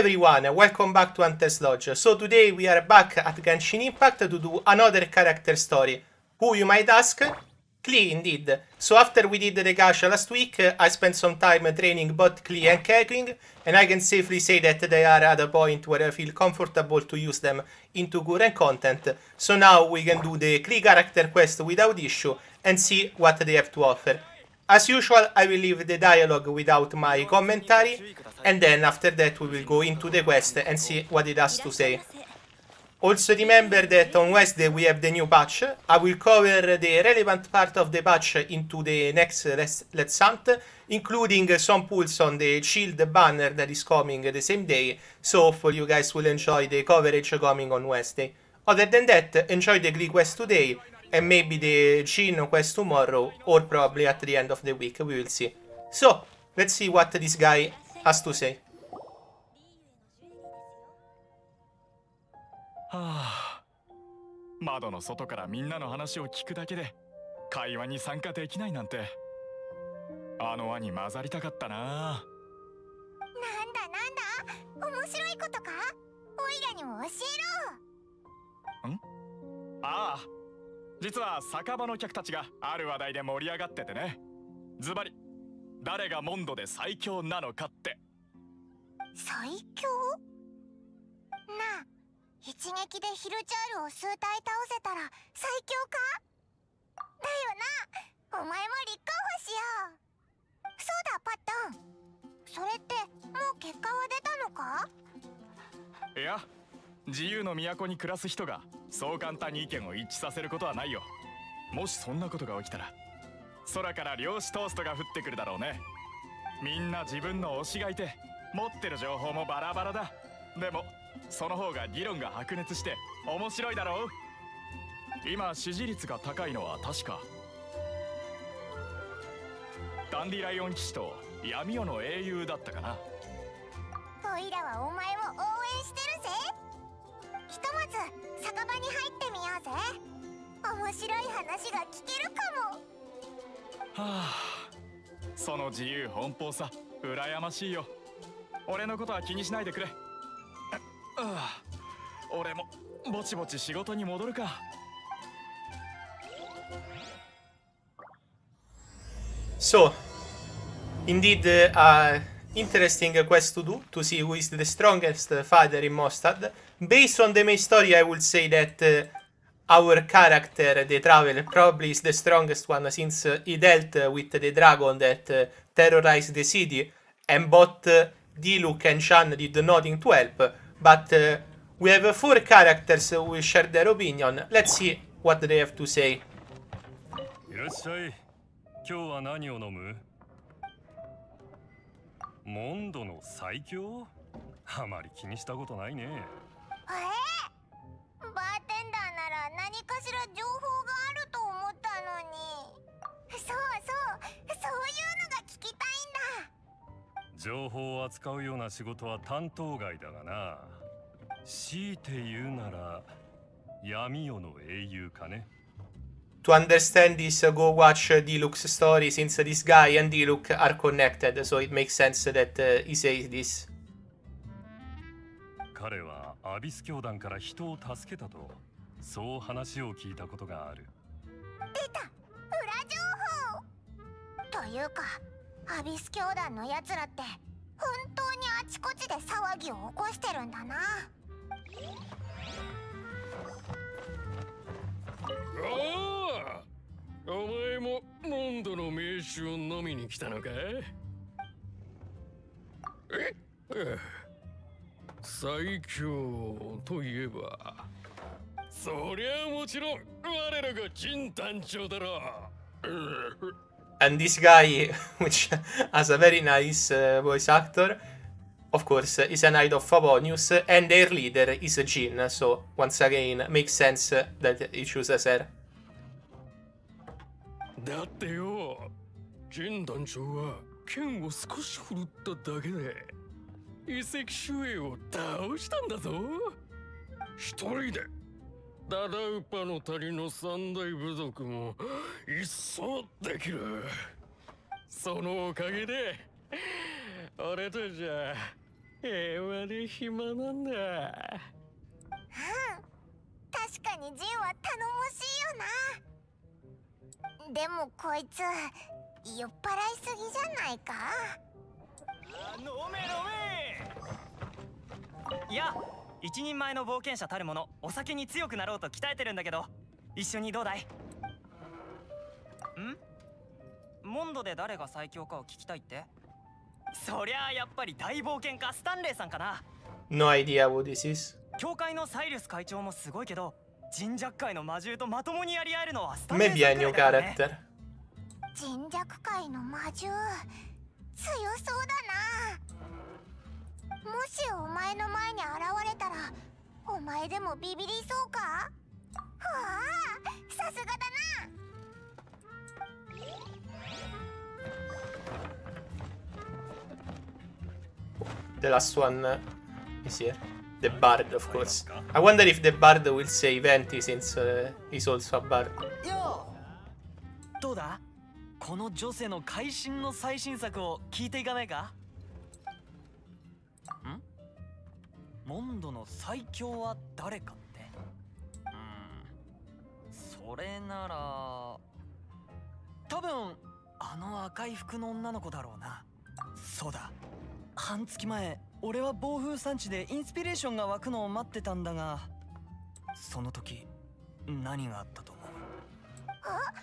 everyone, welcome back to Hunter's Lodge. So today we are back at Genshin Impact to do another character story. Who you might ask? Klee indeed. So after we did the gacha last week, I spent some time training both Klee and Keqing, and I can safely say that they are at a point where I feel comfortable to use them into current content. So now we can do the Klee character quest without issue and see what they have to offer. As usual, I will leave the dialogue without my commentary, and then after that we will go into the quest and see what it has to say. Also remember that on Wednesday we have the new patch. I will cover the relevant part of the patch into the next Let's Hunt, including some pulls on the shield banner that is coming the same day, so hopefully you guys will enjoy the coverage coming on Wednesday. Other than that, enjoy the Klee quest today, and maybe the Jean quest tomorrow, or probably at the end of the week, we will see. So, let's see what this guy has to say. Ah. 実は酒場の客たちがある話題で盛り上がっててね。ズバリ、誰がモンドで最強なのかって。最強？なあ、一撃でヒルチャールを数体倒せたら最強か？だよな、お前も立候補しよう。そうだ、パッタン。それってもう結果は出たのか？いや、 自由の都に暮らす人がそう簡単に意見を一致させることはないよ。もしそんなことが起きたら、空から漁師トーストが降ってくるだろうね。みんな自分の推しがいて、持ってる情報もバラバラだ。でもその方が議論が白熱して面白いだろう。今支持率が高いのは確かダンディライオン騎士と闇夜の英雄だったかな。おいらはお前を応援してるぜ。 ひとまず酒場に入ってみようぜ。面白い話が聞けるかも。はあ、その自由奔放さ羨ましいよ。俺のことは気にしないでくれ。ああ、俺もぼちぼち仕事に戻るか。 So indeed interesting quest to do, to see who is the strongest father in Mondstadt. Based on the main story, I would say that our character, the Traveler, probably is the strongest one, since he dealt with the dragon that terrorized the city, and both Diluc and Jean did nothing to help. But we have four characters who will share their opinion. Let's see what they have to say. モンドの最強？あまり気にしたことないね。バーテンダーなら何かしら情報があると思ったのに。そうそう、そういうのが聞きたいんだ。情報を扱うような仕事は担当外だがな。強いて言うなら闇夜の英雄かね。 To understand this, go watch Diluc's story, since this guy and Diluc are connected, so it makes sense that he says this. 彼はアビス教団から人を助けたと、そう話を聞いたことがある。出た、裏情報。というか、アビス教団のやつらって本当にあちこちで騒ぎを起こしてるんだな。 ああ、お前もモンドの名酒を飲みに来たのかい？え？最強といえばそりゃもちろん我らが陣団長だろう。And this guy, which has a very nice voice actor, of course, is a knight of Favonius, and their leader is a Jean, so once again, makes sense that he chooses her. だってよ、ジン団長は剣を少し振るっただけで遺跡守衛を倒したんだぞ。一人でダダウパの谷の三大部族も一掃できる。そのおかげで俺たちは平和で暇なんだ。うん、確かにジンは頼もしいよな。でもこいつ酔っ払いすぎじゃないか。飲め飲め。いや、一人前の冒険者たるもの、お酒に強くなろうと鍛えてるんだけど、一緒にどうだい？ん？モンドで誰が最強かを聞きたいって？そりゃあやっぱり大冒険家スタンレーさんかな。No idea what this is。教会のサイリュス会長もすごいけど、神社界の魔獣とまともにやり合えるのはスタンレーさんくらいだよね。Maybe a new character。神社界の魔獣、強そうだな。もしお前の前に現れたら、お前でもビビりそうか？はあ、さすがだな。The last one is here. The bard, of course. I wonder if the bard will say Venti since he's also a bard. Yo! どうだ？この女性の会心の最新作を聞いていかないか？ん？モンドの最強は誰かって？それなら多分あの赤い服の女の子だろうな。そうだ。半月前、俺は暴風山地でインスピレーションが湧くのを待ってたんだが、その時何があったと思う？あ、なんだな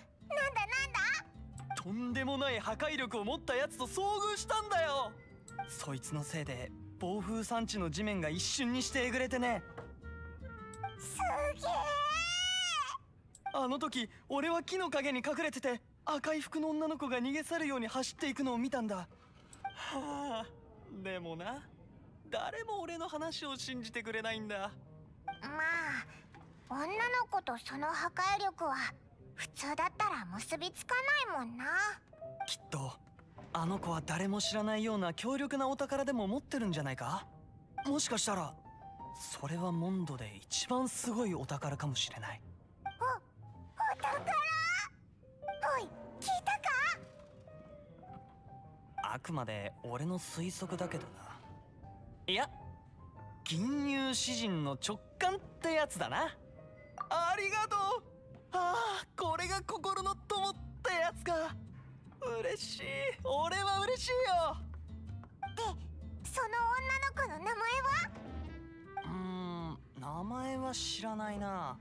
んだ？とんでもない破壊力を持ったやつと遭遇したんだよ。そいつのせいで暴風山地の地面が一瞬にしてえぐれてね。すげえ。あの時俺は木の陰に隠れてて、赤い服の女の子が逃げ去るように走っていくのを見たんだ。はあ。でもな、誰も俺の話を信じてくれないんだ。まあ、女の子とその破壊力は普通だったら結びつかないもんな。きっとあの子は誰も知らないような強力なお宝でも持ってるんじゃないか。もしかしたらそれはモンドで一番すごいお宝かもしれない。お宝、おい、聞いたか？あくまで俺の推測だけどな。いや、銀融詩人の直感ってやつだな。ありがとう。ああ、これが心の友ってやつか。嬉しい。俺は嬉しいよ。で、その女の子の名前は？名前は知らないな。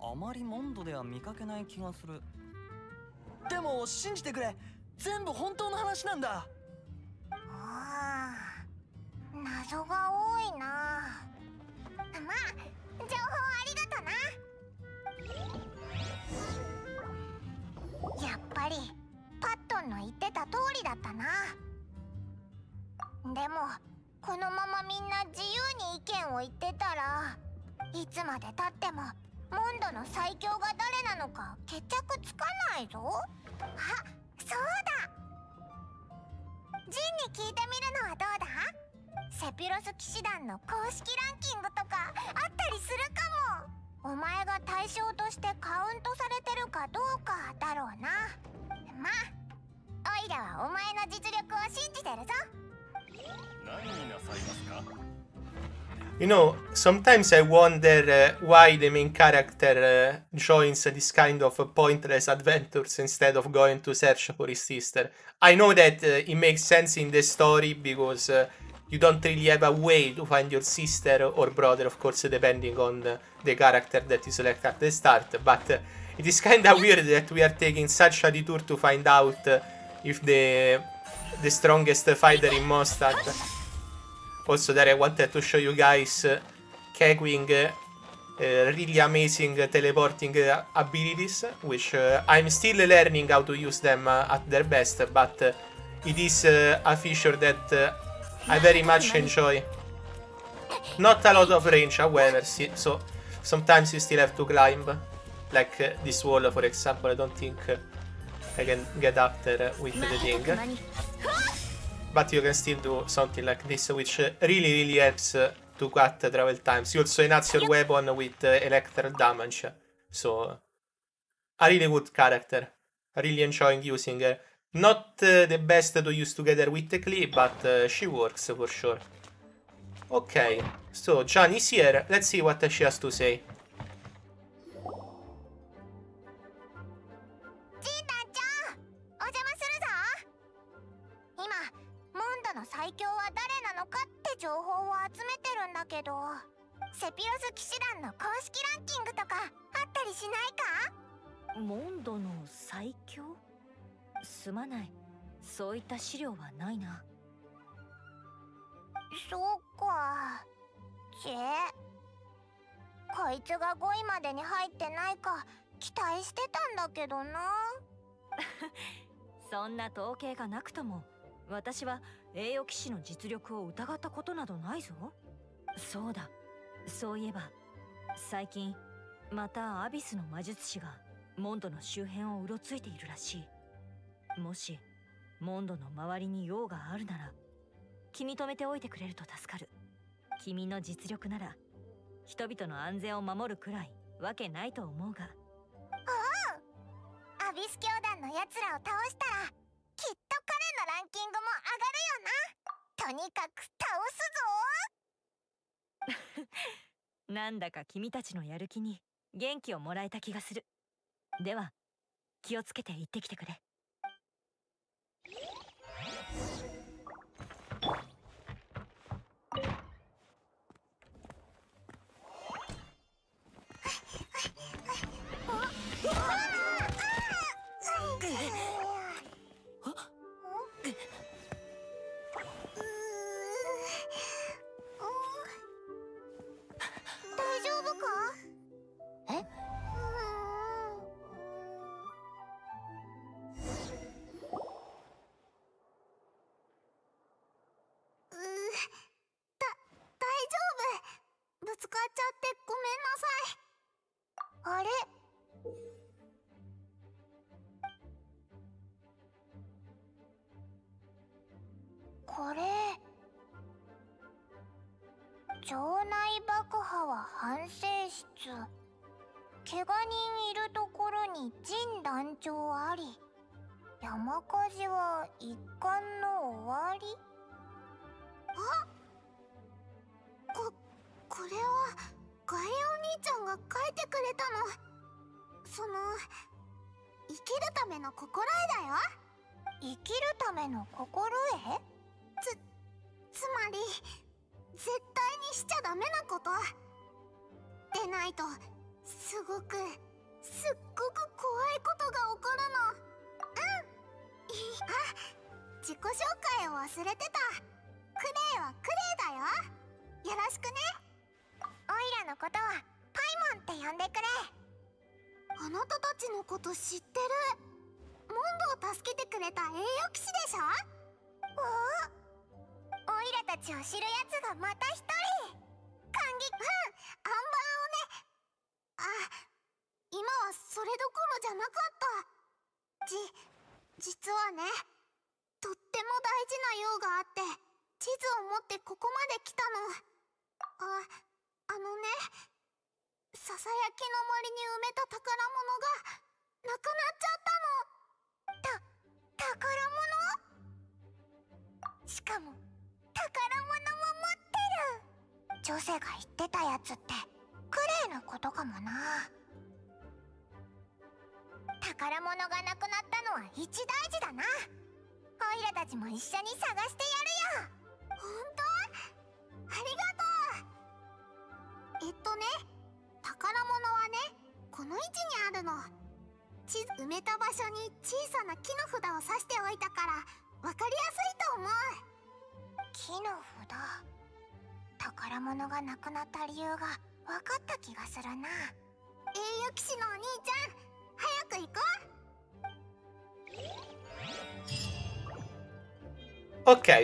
あまりモンドでは見かけない気がする。でも信じてくれ。全部本当の話なんだ。ああ、謎が多いな。まあ、情報ありがとな。やっぱりパットンの言ってた通りだったな。でもこのままみんな自由に意見を言ってたら、いつまでたってもモンドの最強が誰なのか決着つかないぞ。あ、そうだ。ジンに聞いてみるのはどうだ？セピロス騎士団の公式ランキングとかあったりするかも。お前が対象としてカウントされてるかどうかだろうな。まあ、オイラはお前の実力を信じてるぞ。何になさいますか？ You know, sometimes I wonder why the main character joins this kind of pointless adventures instead of going to search for his sister. I know that it makes sense in the story because you don't really have a way to find your sister or brother, of course, depending on the character that you select at the start. But it is kind of weird that we are taking such a detour to find out if the strongest fighter in Mondstadt. Also, there I wanted to show you guys Keqing really amazing teleporting abilities, which I'm still learning how to use them at their best, but it is a feature that I very much enjoy. Not a lot of range, however, so sometimes you still have to climb, like this wall, for example. I don't think I can get up there with the thing. But you can still do something like this, which really helps to cut travel times. You also enhance your weapon with electric damage. So, a really good character. Really enjoying using her. Not the best to use together with Klee, but she works for sure. Okay, so John is here. Let's see what she has to say. Okay,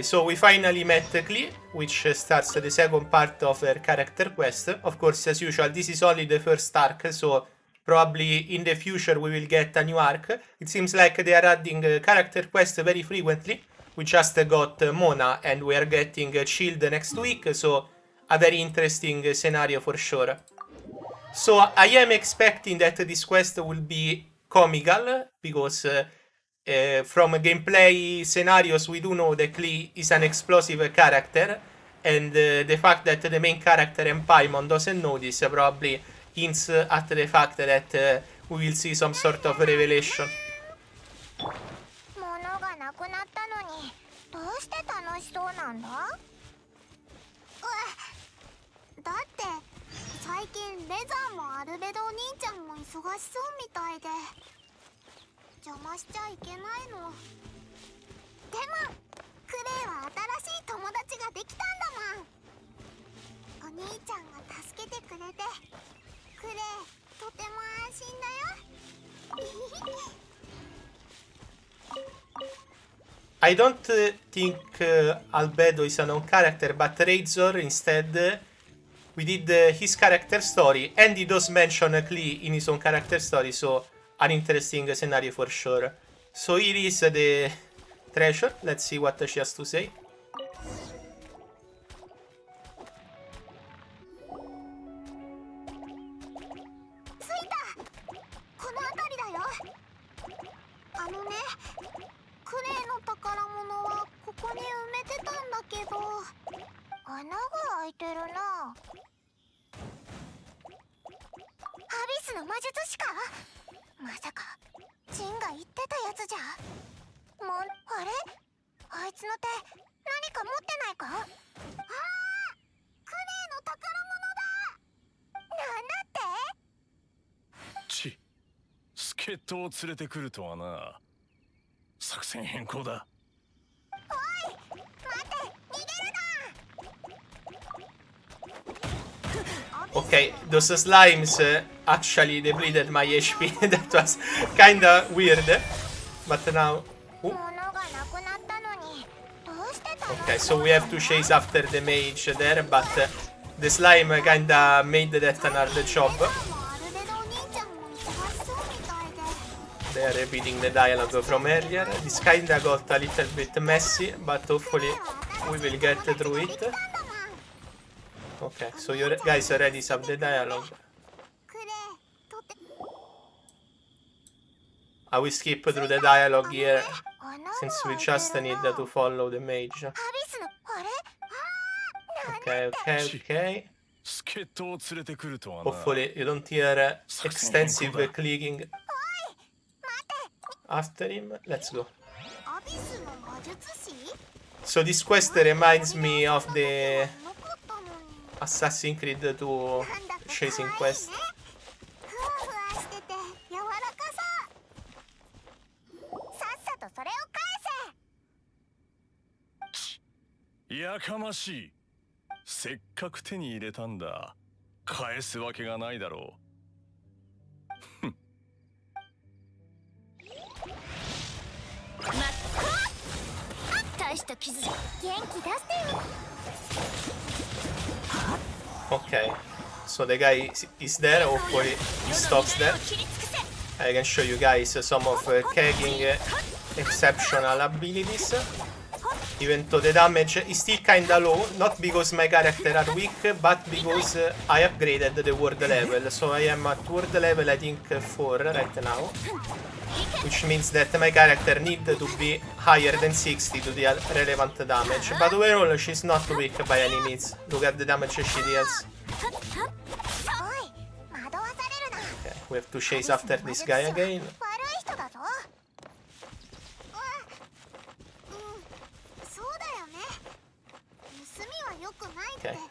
so we finally met Klee, which starts the second part of her character quest. Of course, as usual, this is only the first arc, so probably in the future we will get a new arc. It seems like they are adding character quests very frequently. We just got Mona, and we are getting Shield next week, so a very interesting scenario for sure. So I am expecting that this quest will be comical, because from gameplay scenarios we do know that Klee is an explosive character, and the fact that the main character and Paimon doesn't notice probably hints at the fact that we will see some sort of revelation. I don't think Albedo is a known character, but Razor instead, we did his character story, and he does mention Klee in his own character story, so an interesting scenario for sure. So here is the treasure, let's see what she has to say. Okay, those slimes actually depleted my HP. That was kinda weird. But now... Ooh. Okay, so we have to chase after the mage there, but the slime kinda made that an hard job. They are repeating the dialogue from earlier. This kinda got a little bit messy, but hopefully we will get through it. Okay, so you guys are ready to sub the dialogue. I will skip through the dialogue here, since we just need to follow the mage. Okay, okay, okay. Hopefully you don't hear extensive clicking after him. Let's go. So this quest reminds me of the Assassin's Creed 2 chasing quest. Okay, so the guy is there, hopefully he stops there. I can show you guys some of Keqing's exceptional abilities. Even though the damage is still kinda low, not because my characters are weak, but because I upgraded the world level. So I am at world level, I think, 4 right now. Which means that my character needs to be higher than 60 to deal relevant damage. But overall, she's not weak by any means. Look at the damage she deals. Okay, we have to chase after this guy again. Okay. Okay,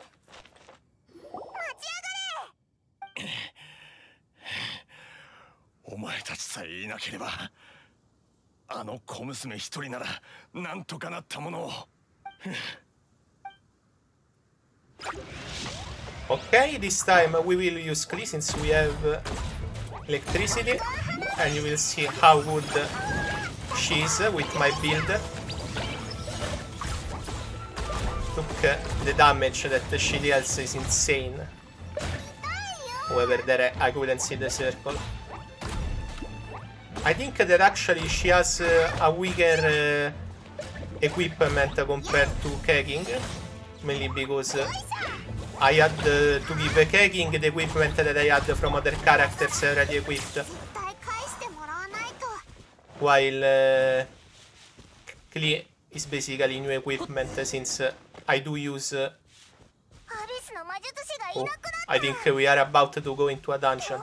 this time we will use Klee since we have electricity, and you will see how good she is with my build. The damage that she deals is insane. However, there I couldn't see the circle. I think that actually she has a weaker equipment compared to Keqing, mainly because I had to give Keqing the equipment that I had from other characters already equipped, while Klee is basically new equipment since I do use Oh, I think we are about to go into a dungeon.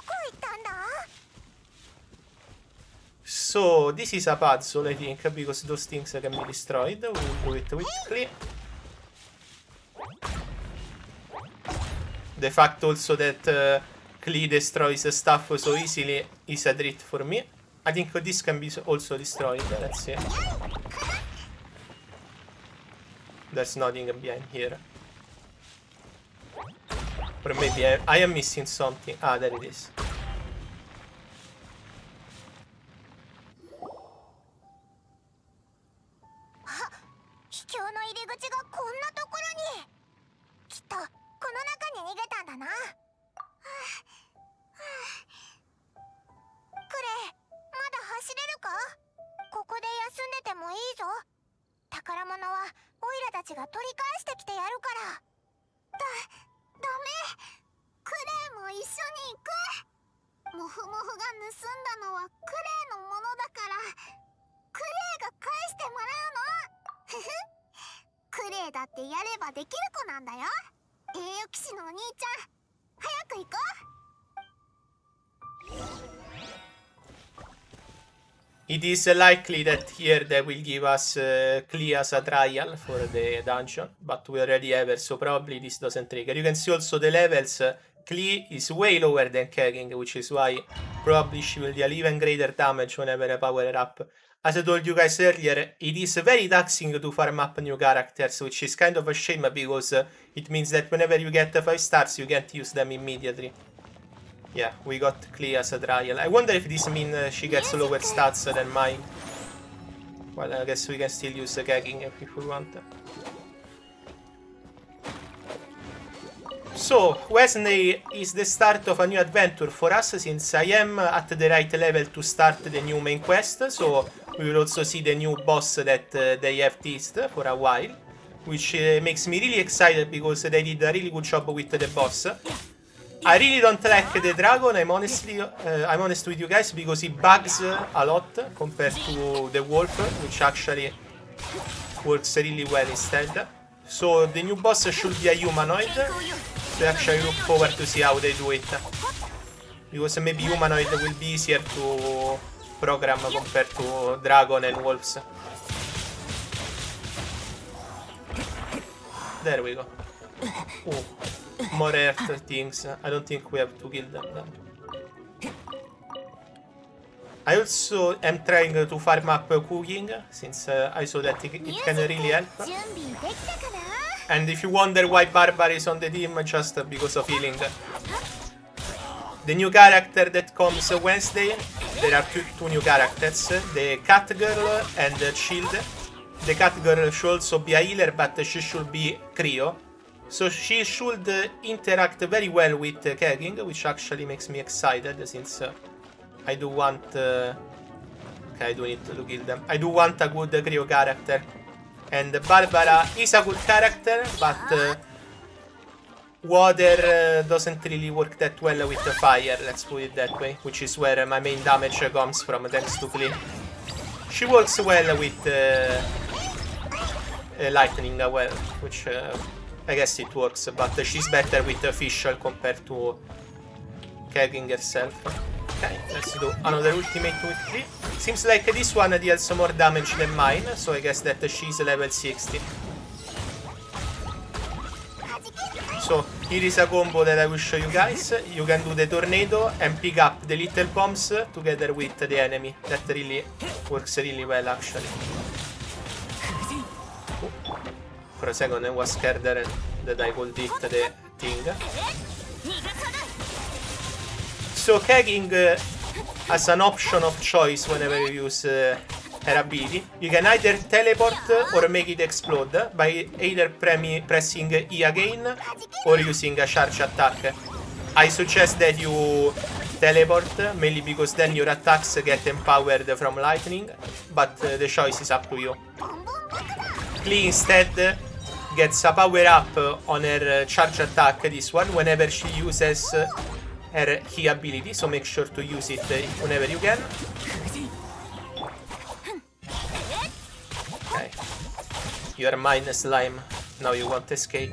So, this is a puzzle, I think, because those things can be destroyed. We'll do it with Klee. The fact also that Klee destroys stuff so easily is a treat for me. I think this can be also destroyed, let's see. There's nothing behind here. Or maybe I am missing something. Ah, there it is. It is likely that here they will give us Klee as a trial for the dungeon, but we already have her, so probably this doesn't trigger. You can see also the levels. Klee is way lower than Keqing, which is why probably she will deal even greater damage whenever I power her up. As I told you guys earlier, it is very taxing to farm up new characters, which is kind of a shame because it means that whenever you get 5 stars you can't use them immediately. Yeah, we got Klee as a trial. I wonder if this means she gets lower stats than mine. Well, I guess we can still use the Keqing if we want. So, Wednesday is the start of a new adventure for us, since I am at the right level to start the new main quest, so we will also see the new boss that they have teased for a while, which makes me really excited because they did a really good job with the boss. I really don't like the dragon, I'm honest with you guys, because he bugs a lot compared to the wolf, which actually works really well instead. So the new boss should be a humanoid, so actually look forward to see how they do it. Because maybe humanoid will be easier to program compared to dragon and wolves. There we go. Oh. More earth things. I don't think we have to kill them then. I also am trying to farm up cooking, since I saw that it can really help. And if you wonder why Barbara is on the team, just because of healing. The new character that comes Wednesday, there are two new characters, the Cat Girl and the Shield. The Cat Girl should also be a healer, but she should be Cryo. So she should interact very well with Keqing, which actually makes me excited, since I do want... okay, I do need to kill them. I do want a good Cryo character. And Barbara is a good character, but water doesn't really work that well with the fire, let's put it that way. Which is where my main damage comes from, thanks to Klee. She works well with lightning, well, which... I guess it works, but she's better with Fischl compared to Keqing herself. Okay, let's do another ultimate with Klee. Seems like this one deals more damage than mine, so I guess that she's level 60. So, here is a combo that I will show you guys. You can do the tornado and pick up the little bombs together with the enemy. That really works really well, actually. For a second I was scared that I could hit the thing. So Keqing as an option of choice whenever you use her ability, you can either teleport or make it explode by either pressing E again or using a charge attack. I suggest that you teleport, mainly because then your attacks get empowered from lightning, but the choice is up to you. Klee instead gets a power up on her charge attack, this one, whenever she uses her key ability, so make sure to use it whenever you can. Okay. You are mine, slime. Now you won't escape.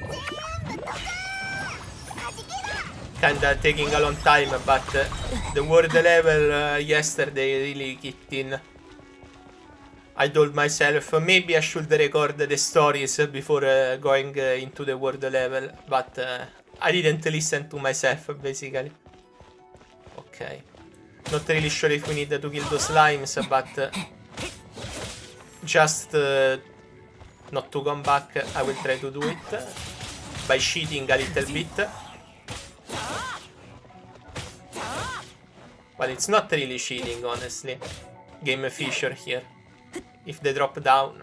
kinda taking a long time, but the world level yesterday really kicked in. I told myself maybe I should record the stories before going into the world level, but I didn't listen to myself basically. Okay. Not really sure if we need to kill those slimes, but just not to come back, I will try to do it by cheating a little bit. But it's not really cheating, honestly. Game feature here. If they drop down.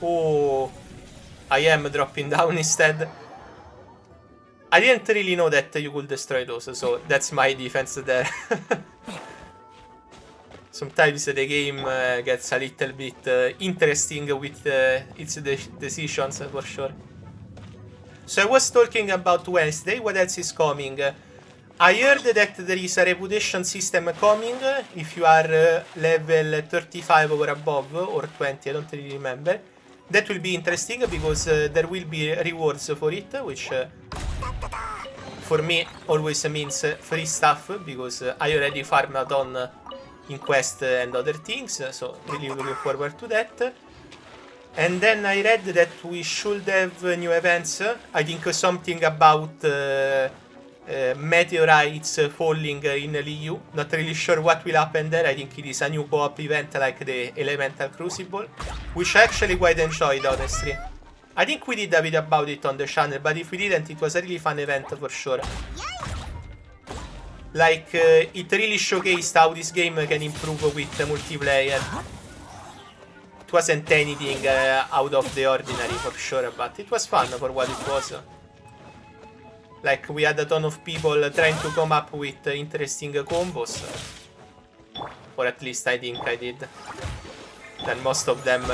Oh, I am dropping down instead. I didn't really know that you could destroy those, so that's my defense there. Sometimes the game gets a little bit interesting with its decisions, for sure. So I was talking about Wednesday, what else is coming? I heard that there is a reputation system coming, if you are level 35 or above, or 20, I don't really remember. That will be interesting, because there will be rewards for it, which... for me always means free stuff, because I already farmed on in quest and other things, so really looking forward to that. And then I read that we should have new events. I think something about meteorites falling in Liu. Not really sure what will happen there. I think it is a new co-op event like the Elemental Crucible, which I actually quite enjoyed, honestly. I think we did a video about it on the channel, but if we didn't, it was a really fun event for sure. Like, it really showcased how this game can improve with multiplayer. It wasn't anything out of the ordinary for sure, but it was fun for what it was. Like, we had a ton of people trying to come up with interesting combos. Or at least I think I did. Then most of them...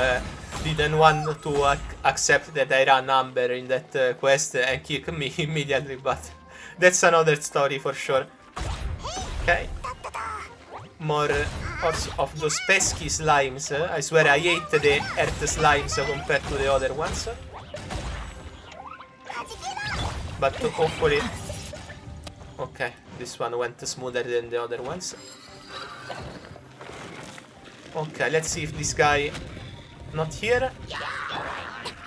didn't want to accept that I ran Amber in that quest and kick me immediately, but that's another story for sure. Okay. More of those pesky slimes. I swear I hate the earth slimes compared to the other ones. But hopefully... okay, this one went smoother than the other ones. Okay, let's see if this guy... not here,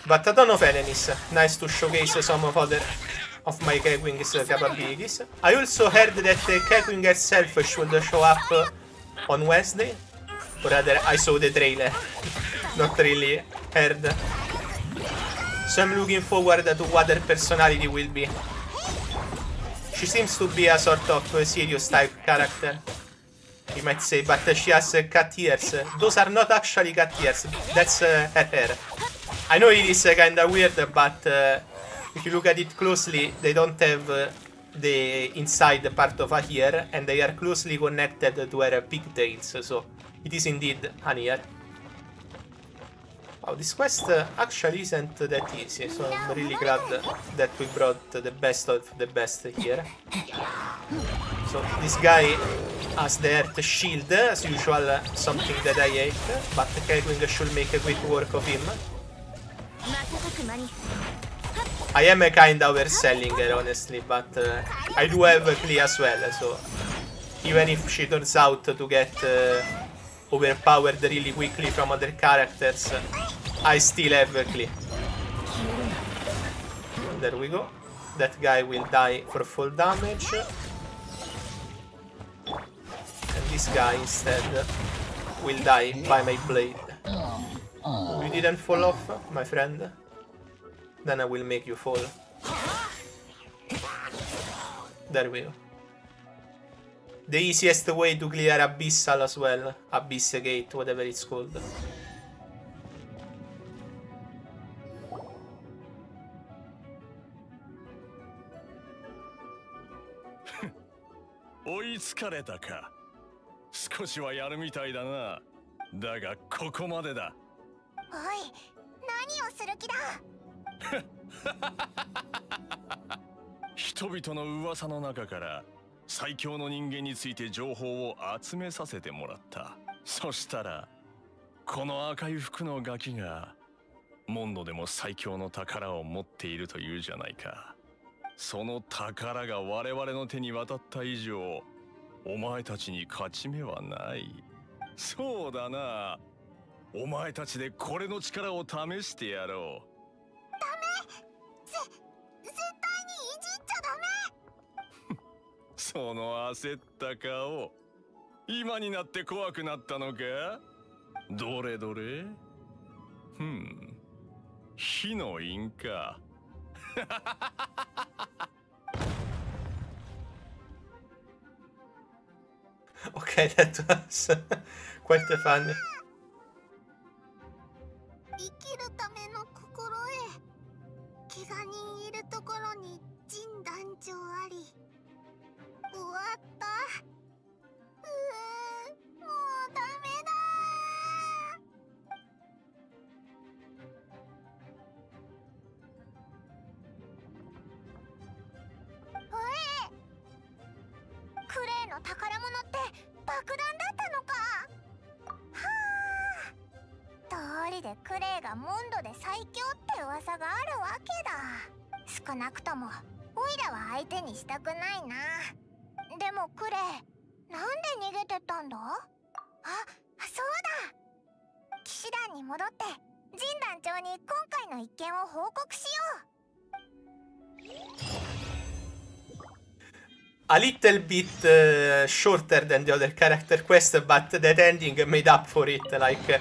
but a ton of enemies. Nice to showcase some of other of my Keqing's capabilities. I also heard that Keqing herself should show up on Wednesday, or rather I saw the trailer, not really heard. So I'm looking forward to what her personality will be. She seems to be a sort of a serious type character. You might say, but she has cat ears. Those are not actually cat ears. That's her hair. I know it is kinda weird, but if you look at it closely, they don't have the inside part of a ear, and they are closely connected to her pigtails, so it is indeed an ear. Wow, this quest actually isn't that easy, so I'm really glad that we brought the best of the best here. So this guy has the earth shield, as usual, something that I hate, but Keqing should make a quick work of him. I am kinda overselling her, honestly, but I do have Klee as well, so even if she turns out to get overpowered really quickly from other characters, I still have Klee. There we go. That guy will die for full damage. This guy instead will die by my blade. You didn't fall off, my friend. Then I will make you fall. There we go. The easiest way to clear Abyssal as well. Abyss Gate, whatever it's called. その宝が我々の手に渡った以上、お前たちに勝ち目はない。そうだな。お前たちでこれの力を試してやろう。 その焦った顔、今になって怖くなったのか？どれどれ？ふん、火の印か。Ok, that was quite funny. 生きるための心得。怪我人いるところに神団長あり。 終わった。もうダメだ。クレイの宝物って爆弾だったのか。はあ、道理でクレイがモンドで最強って噂があるわけだ。少なくともオイラは相手にしたくないな。 でもクレイ、なんで逃げてったんだ？あ、そうだ。騎士団に戻って神団長に今回の一件を報告しよう。 A little bit shorter than the other character quest, but that ending made up for it. Like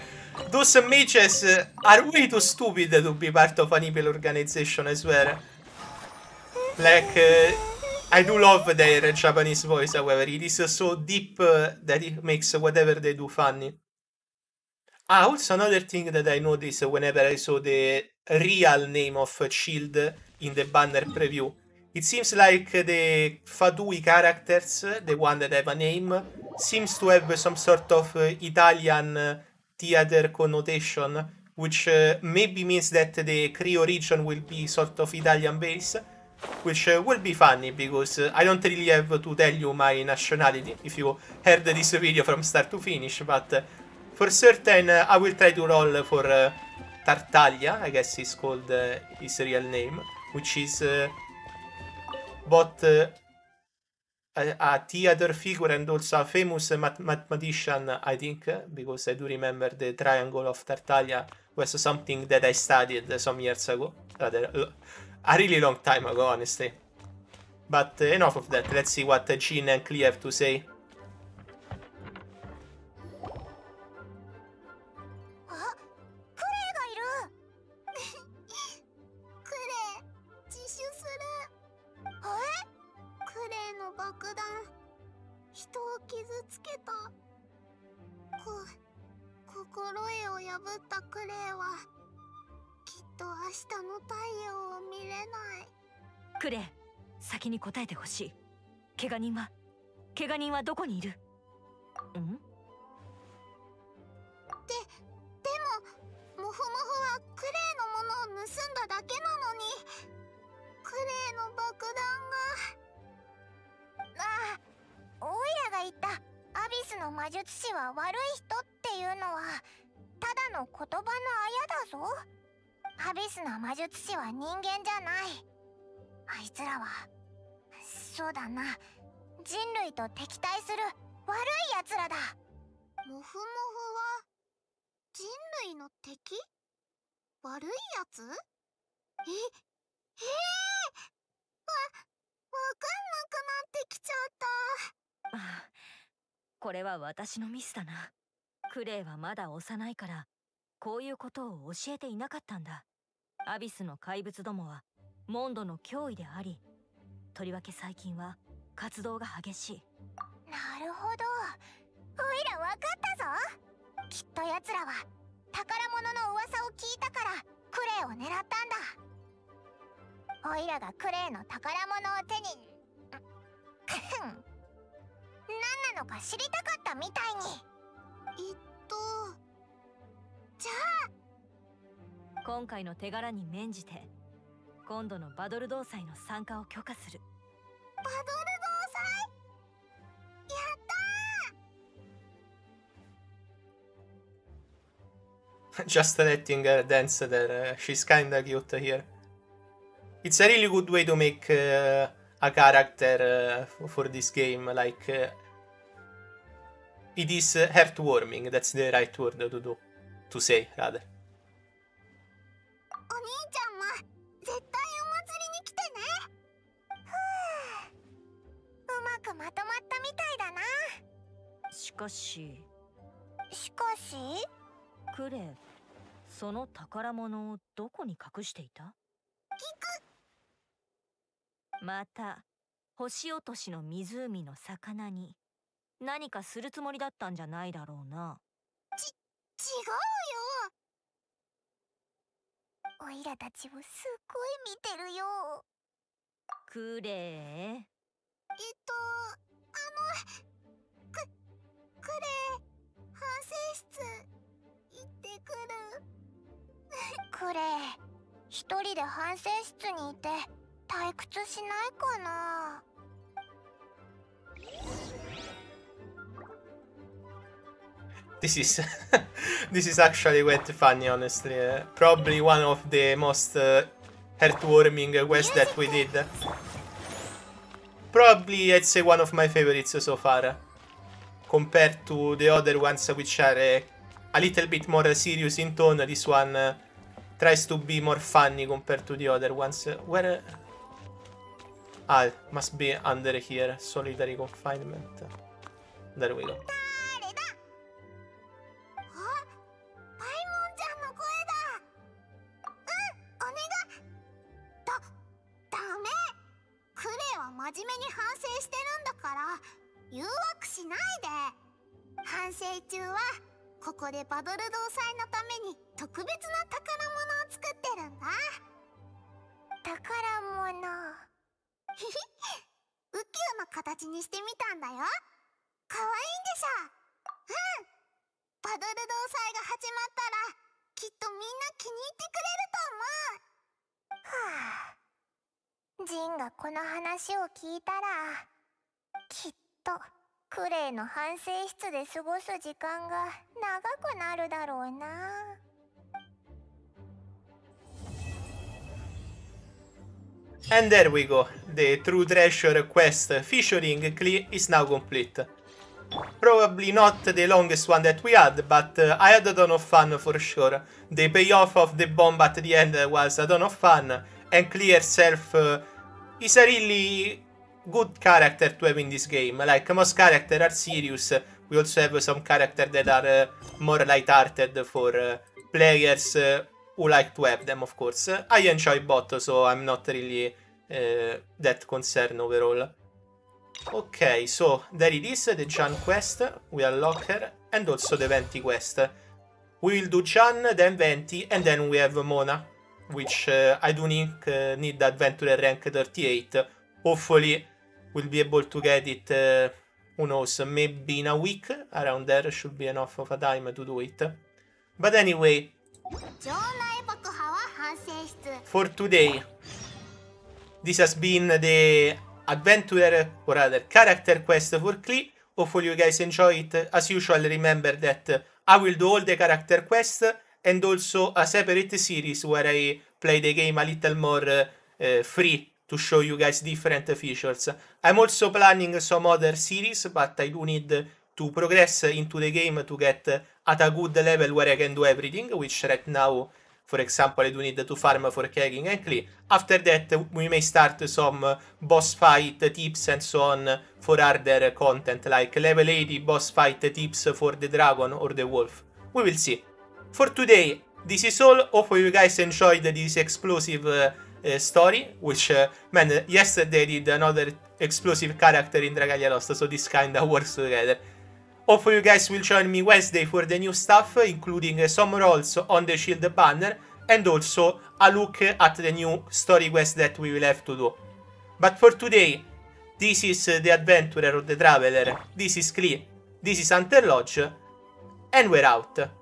those mages are way too stupid to be part of an evil organization, I swear. Like I do love their Japanese voice, however, it is so deep that it makes whatever they do funny. Ah, also another thing that I noticed whenever I saw the real name of Shield in the banner preview. It seems like the Fatui characters, the one that have a name, seems to have some sort of Italian theater connotation, which maybe means that the Cree region will be sort of Italian based. Which will be funny, because I don't really have to tell you my nationality if you heard this video from start to finish, but for certain I will try to roll for Tartaglia, I guess he's called his real name, which is both a theater figure and also a famous mathematician, I think, because I do remember the triangle of Tartaglia was something that I studied some years ago, rather, a really long time ago, honestly. But enough of that. Let's see what Jean and Klee have to say. Just letting her dance there, she's kinda cute here. It's a really good way to make a character for this game, like it is heartwarming, that's the right word to say, rather. This is this is actually quite funny, honestly. Probably one of the most heartwarming quests that we did. Probably I'd say one of my favorites so far, compared to the other ones which are a little bit more serious in tone. This one tries to be more funny compared to the other ones. Where? Ah, must be under here. Solitary confinement. There we go. And there we go. The True Treasure quest featuring Klee is now complete. Probably not the longest one that we had, but I had a ton of fun for sure. The payoff of the bomb at the end was a ton of fun, and Klee herself is a really good character to have in this game. Like, most characters are serious. We also have some characters that are more light-hearted for players who like to have them, of course. I enjoy both, so I'm not really that concerned overall. Okay, so there it is, the Jean quest. We unlock her, and also the Venti quest. We will do Jean, then Venti, and then we have Mona, which I do need Adventurer rank 38. Hopefully we'll be able to get it, who knows, maybe in a week. Around there should be enough of a time to do it. But anyway, for today, this has been the Adventurer, or rather character quest for Klee. Hopefully you guys enjoy it. As usual, remember that I will do all the character quests and also a separate series where I play the game a little more free to show you guys different features. I'm also planning some other series, but I do need to progress into the game to get at a good level where I can do everything, which right now, for example, I do need to farm for Keqing and Klee. After that, we may start some boss fight tips and so on for harder content, like level 80 boss fight tips for the dragon or the wolf. We will see. For today, this is all. Hopefully you guys enjoyed this explosive story, which, man, yesterday I did another explosive character in Dragalia Lost, so this kinda works together. Hopefully you guys will join me Wednesday for the new stuff, including some rolls on the shield banner, and also a look at the new story quest that we will have to do. But for today, this is the Adventurer or the Traveler, this is Klee, this is Hunter's Lodge, and we're out.